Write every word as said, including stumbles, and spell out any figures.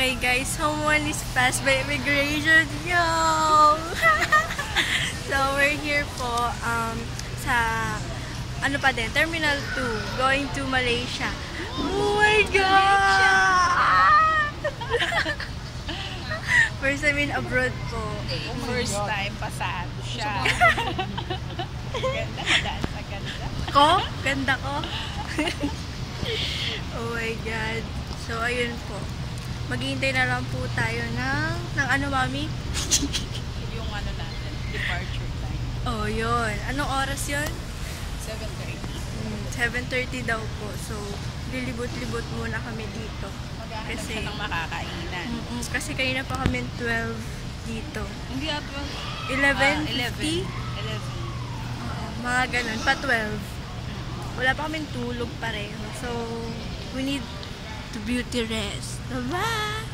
Okay guys, someone is passed by immigration. Yo! So we're here po um, sa ano pa din, Terminal two, going to Malaysia. Oh my God! First time in abroad po. Oh First God. time pa sa ato siya. Ganda, daan sa ganda. Ko? Ganda ko? Oh my God. So ayun po. Maghihintay na lang po tayo ng, ng ano, mami? Yung ano natin, departure time. Oh, yun. Anong oras yun? seven thirty. Mm, seven thirty daw po. So, lilibot-libot muna kami dito. Maghahanap kasi ng makakainan. Mm -mm, kasi kanina pa kami twelve dito. Hindi ako. eleven fifty? Uh, mga ganun, pa twelve. Wala pa kami tulog pareho. So, we need to beauty rest. Bye-bye!